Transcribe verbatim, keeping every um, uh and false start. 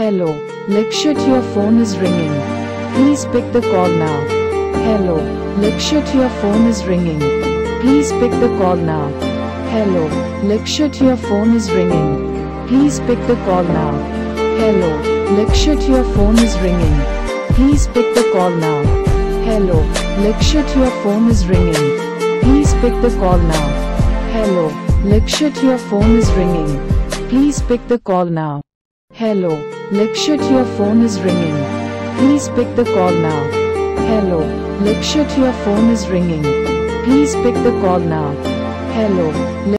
Hello, Lakshit, your phone is ringing. Please pick the call now. Hello, Lakshit, your phone is ringing. Please pick the call now. Hello, Lakshit, your phone is ringing. Please pick the call now. Hello, Lakshit, your phone is ringing. Please pick the call now. Hello, Lakshit, your phone is ringing. Please pick the call now. Hello, Lakshit, your phone is ringing. Please pick the call now. Hello, Lakshit, your phone is ringing. Please pick the call now. Hello, Lakshit, your phone is ringing. Please pick the call now. Hello.